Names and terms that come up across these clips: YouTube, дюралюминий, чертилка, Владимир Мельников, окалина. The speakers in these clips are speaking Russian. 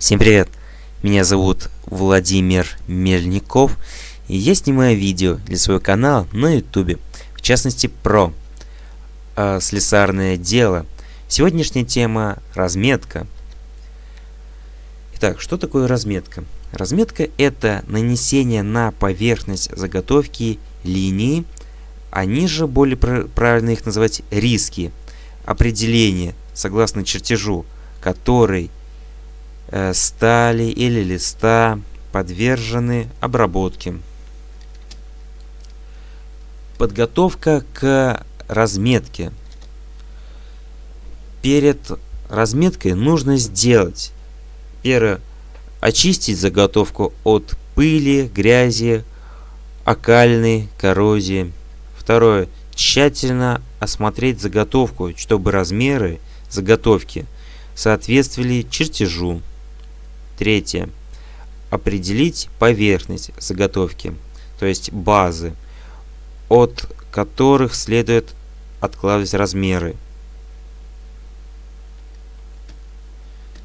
Всем привет! Меня зовут Владимир Мельников, и есть немое видео для своего канала на YouTube, в частности про слесарное дело. Сегодняшняя тема — разметка. Итак, что такое разметка? Разметка — это нанесение на поверхность заготовки линий, они же, более правильно их называть, риски, определение согласно чертежу, который стали или листа подвержены обработке. Подготовка к разметке. Перед разметкой нужно сделать: первое, очистить заготовку от пыли, грязи, окальной коррозии. Второе, тщательно осмотреть заготовку, чтобы размеры заготовки соответствовали чертежу. Третье. Определить поверхность заготовки, то есть базы, от которых следует откладывать размеры.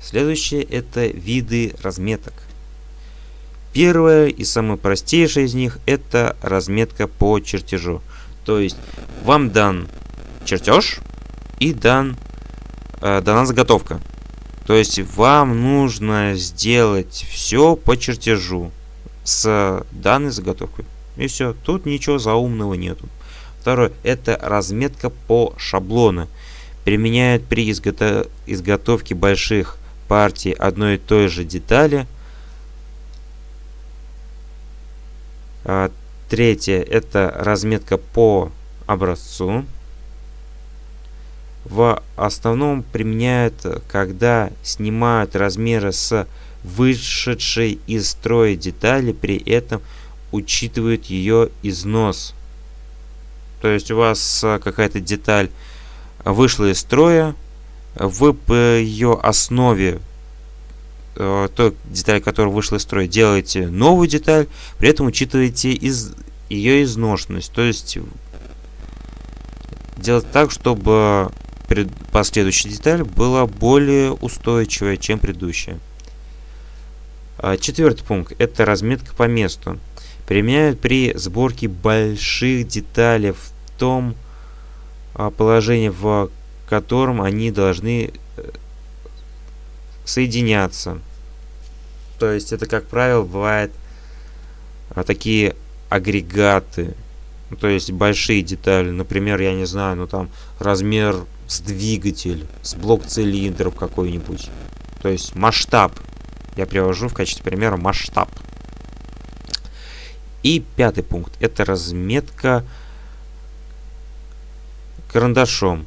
Следующее — это виды разметок. Первое и самое простейшее из них — это разметка по чертежу. То есть вам дан чертеж и дана заготовка. То есть вам нужно сделать все по чертежу с данной заготовкой. И все, тут ничего заумного нету. Второе — это разметка по шаблону. Применяют при изготовке больших партий одной и той же детали. Третье — это разметка по образцу. В основном применяют, когда снимают размеры с вышедшей из строя детали, при этом учитывают ее износ. То есть у вас какая-то деталь вышла из строя, вы по ее основе, той деталь, которая вышла из строя, делаете новую деталь, при этом учитываете ее изношенность. То есть делать так, чтобы последующая деталь была более устойчивая, чем предыдущая. Четвертый пункт — это разметка по месту. Применяют при сборке больших деталей в том положении, в котором они должны соединяться. То есть это, как правило, бывают такие агрегаты. То есть большие детали, например, я не знаю, ну там размер с двигатель, с блок цилиндров какой-нибудь. То есть масштаб. Я привожу в качестве примера масштаб. И пятый пункт — это разметка карандашом.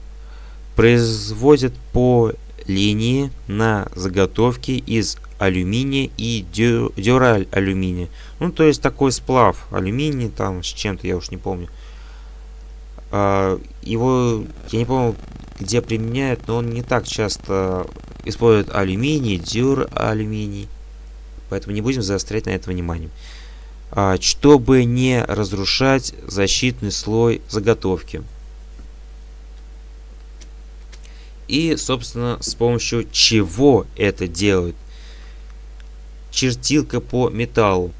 Производят по линии на заготовке из алюминия и дюралюминия. Ну, то есть такой сплав алюминий там с чем-то, я уж не помню. Его, я не помню, где применяют, но он не так часто использует алюминий, дюралюминий. Поэтому не будем заострять на это внимание. Чтобы не разрушать защитный слой заготовки. И, собственно, с помощью чего это делают? Чертилка по металлу.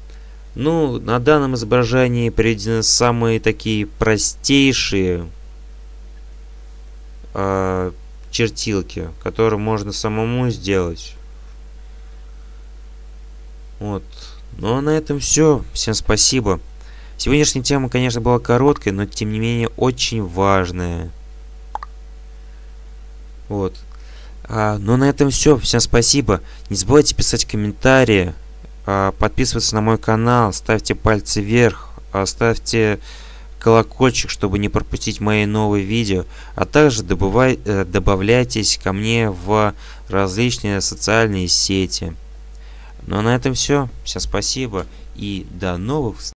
Ну, на данном изображении приведены самые такие простейшие чертилки, которые можно самому сделать. Вот. Ну, а на этом все. Всем спасибо. Сегодняшняя тема, конечно, была короткой, но, тем не менее, очень важная. Вот. Ну, на этом все. Всем спасибо. Не забывайте писать комментарии, подписываться на мой канал, ставьте пальцы вверх, ставьте колокольчик, чтобы не пропустить мои новые видео, а также добавляйтесь ко мне в различные социальные сети. Ну, а на этом все. Всем спасибо и до новых встреч.